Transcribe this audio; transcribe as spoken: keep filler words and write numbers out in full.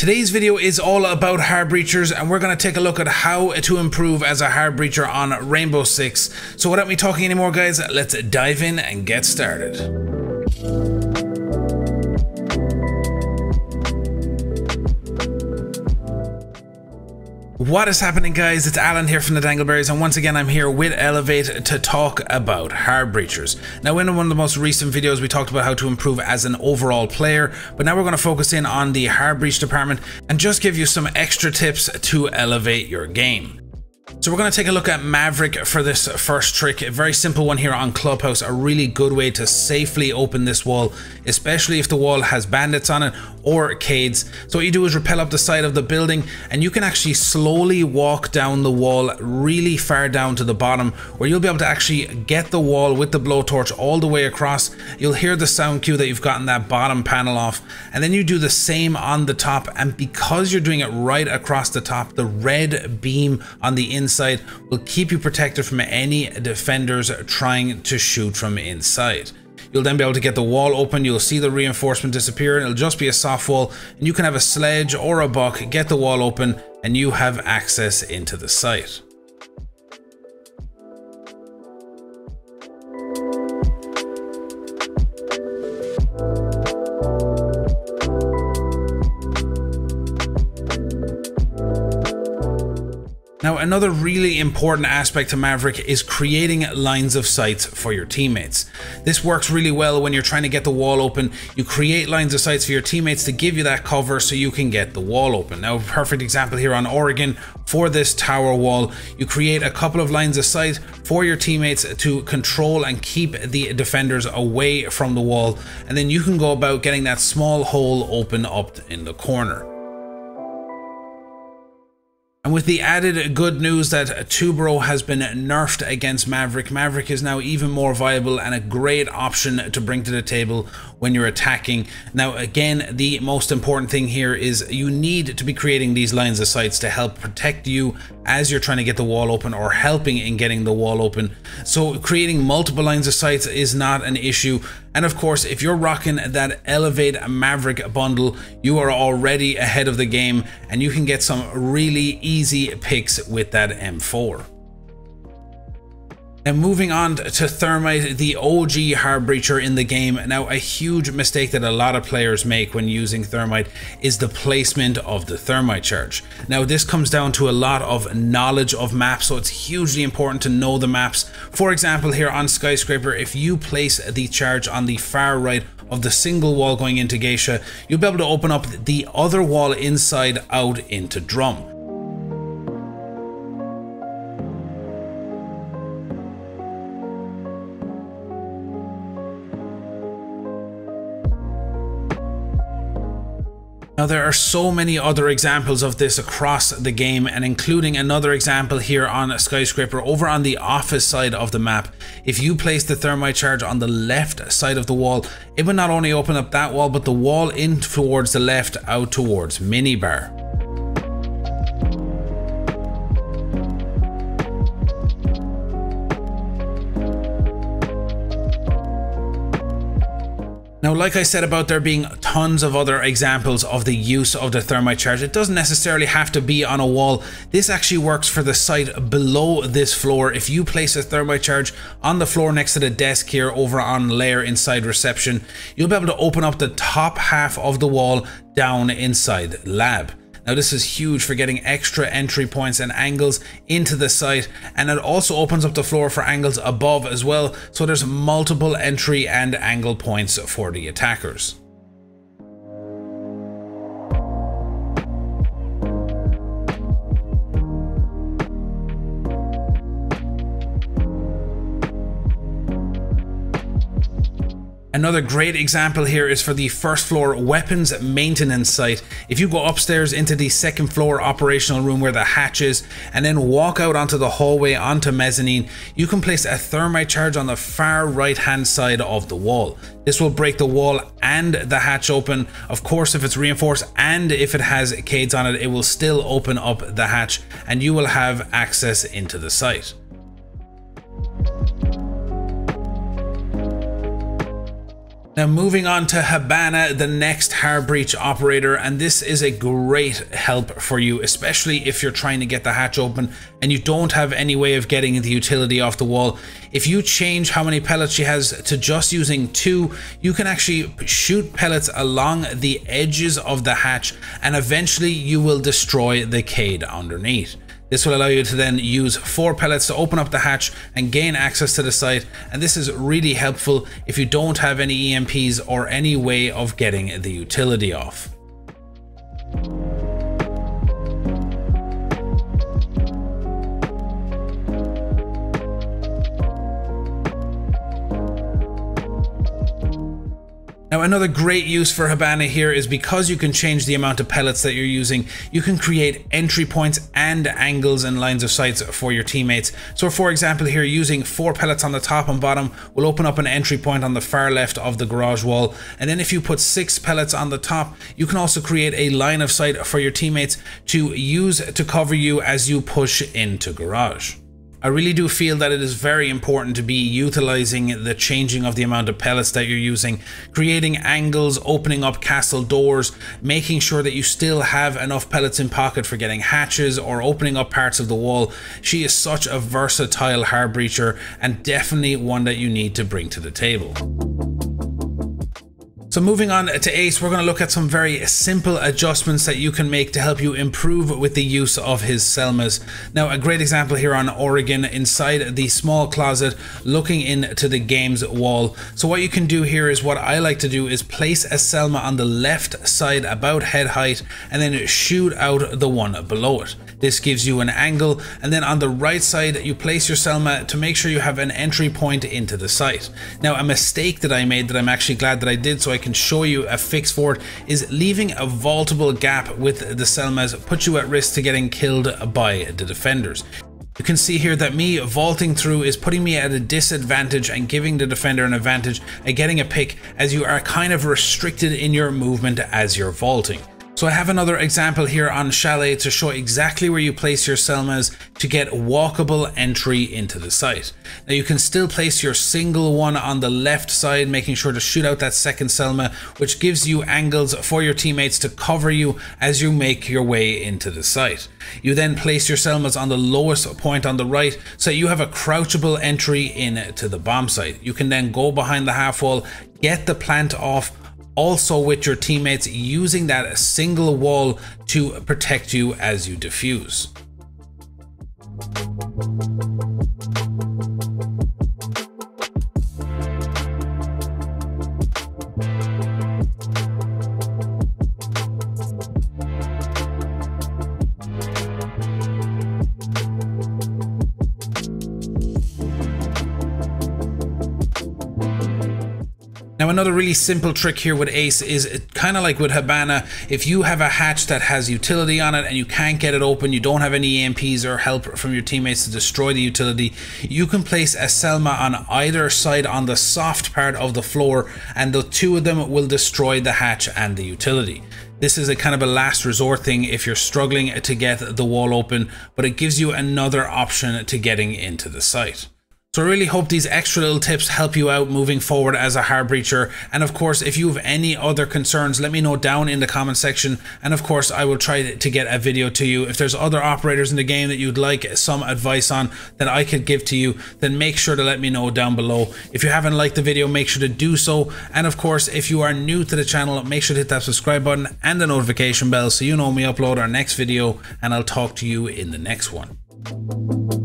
Today's video is all about hard breachers, and we're going to take a look at how to improve as a hard breacher on Rainbow Six. So without me talking anymore, guys, let's dive in and get started. What is happening, guys? It's Alan here from the Dangleberries, and once again I'm here with Elevate to talk about hard breachers. Now, in one of the most recent videos we talked about how to improve as an overall player, but now we're going to focus in on the hard breach department and just give you some extra tips to elevate your game. So we're going to take a look at Maverick for this first trick. A very simple one here on Clubhouse, a really good way to safely open this wall, especially if the wall has bandits on it or arcades. So what you do is rappel up the side of the building, and you can actually slowly walk down the wall really far down to the bottom, where you'll be able to actually get the wall with the blowtorch all the way across. You'll hear the sound cue that you've gotten that bottom panel off, and then you do the same on the top. And because you're doing it right across the top, the red beam on the inside will keep you protected from any defenders trying to shoot from inside. You'll then be able to get the wall open. You'll see the reinforcement disappear, and it'll just be a soft wall, and you can have a sledge or a buck, get the wall open, and you have access into the site. Now, another really important aspect to Maverick is creating lines of sight for your teammates. This works really well when you're trying to get the wall open. You create lines of sight for your teammates to give you that cover so you can get the wall open. Now, a perfect example here on Oregon for this tower wall, you create a couple of lines of sight for your teammates to control and keep the defenders away from the wall, and then you can go about getting that small hole open up in the corner. And with the added good news that Tubero has been nerfed against Maverick, Maverick is now even more viable and a great option to bring to the table when you're attacking. Now, again, the most important thing here is you need to be creating these lines of sights to help protect you as you're trying to get the wall open or helping in getting the wall open. So creating multiple lines of sights is not an issue. And of course, if you're rocking that Elevate Maverick bundle, you are already ahead of the game, and you can get some really easy picks with that M four. Now, moving on to Thermite, the O G hard breacher in the game. Now, a huge mistake that a lot of players make when using Thermite is the placement of the Thermite charge. Now, this comes down to a lot of knowledge of maps, so it's hugely important to know the maps. For example, here on Skyscraper, if you place the charge on the far right of the single wall going into Geisha, you'll be able to open up the other wall inside out into Drum. Now, there are so many other examples of this across the game, and including another example here on Skyscraper over on the office side of the map. If you place the Thermite charge on the left side of the wall, it would not only open up that wall, but the wall in towards the left out towards Minibar. Now, like I said about there being tons of other examples of the use of the Thermite charge, it doesn't necessarily have to be on a wall. This actually works for the site below this floor. If you place a Thermite charge on the floor next to the desk here over on layer inside reception, you'll be able to open up the top half of the wall down inside lab. Now, this is huge for getting extra entry points and angles into the site, and it also opens up the floor for angles above as well, so there's multiple entry and angle points for the attackers. Another great example here is for the first floor weapons maintenance site. If you go upstairs into the second floor operational room where the hatch is, and then walk out onto the hallway onto mezzanine, you can place a Thermite charge on the far right hand side of the wall. This will break the wall and the hatch open. Of course, if it's reinforced and if it has arcades on it, it will still open up the hatch, and you will have access into the site. Now moving on to Hibana, the next hard breach operator, and this is a great help for you, especially if you're trying to get the hatch open and you don't have any way of getting the utility off the wall. If you change how many pellets she has to just using two, you can actually shoot pellets along the edges of the hatch and eventually you will destroy the cage underneath. This will allow you to then use four pellets to open up the hatch and gain access to the site, and this is really helpful if you don't have any E M Ps or any way of getting the utility off. Now another great use for Hibana here is because you can change the amount of pellets that you're using, you can create entry points and angles and lines of sights for your teammates. So for example here, using four pellets on the top and bottom will open up an entry point on the far left of the garage wall, and then if you put six pellets on the top, you can also create a line of sight for your teammates to use to cover you as you push into garage. I really do feel that it is very important to be utilizing the changing of the amount of pellets that you're using, creating angles, opening up castle doors, making sure that you still have enough pellets in pocket for getting hatches or opening up parts of the wall. She is such a versatile hard breacher and definitely one that you need to bring to the table. So moving on to Ace, we're going to look at some very simple adjustments that you can make to help you improve with the use of his Selmas. Now a great example here on Oregon, inside the small closet looking into the game's wall. So what you can do here is, what I like to do is place a Selma on the left side about head height and then shoot out the one below it. This gives you an angle, and then on the right side you place your Selma to make sure you have an entry point into the site. Now a mistake that I made that I'm actually glad that I did, so I can show you a fix for it, is leaving a vaultable gap with the Selmas puts you at risk to getting killed by the defenders. You can see here that me vaulting through is putting me at a disadvantage and giving the defender an advantage at getting a pick, as you are kind of restricted in your movement as you're vaulting. So I have another example here on Chalet to show exactly where you place your Selmas to get walkable entry into the site. Now you can still place your single one on the left side, making sure to shoot out that second Selma, which gives you angles for your teammates to cover you as you make your way into the site. You then place your Selmas on the lowest point on the right, so you have a crouchable entry into the bomb site. You can then go behind the half wall, get the plant off, also with your teammates using that single wall to protect you as you defuse. Now another really simple trick here with Ace is, kind of like with Hibana, if you have a hatch that has utility on it and you can't get it open, you don't have any E M Ps or help from your teammates to destroy the utility, you can place a Selma on either side on the soft part of the floor, and the two of them will destroy the hatch and the utility. This is a kind of a last resort thing if you're struggling to get the wall open, but it gives you another option to getting into the site. So I really hope these extra little tips help you out moving forward as a hard breacher, and of course if you have any other concerns, let me know down in the comment section, and of course I will try to get a video to you. If there's other operators in the game that you'd like some advice on that I could give to you, then make sure to let me know down below. If you haven't liked the video, make sure to do so, and of course if you are new to the channel, make sure to hit that subscribe button and the notification bell so you know when we upload our next video, and I'll talk to you in the next one.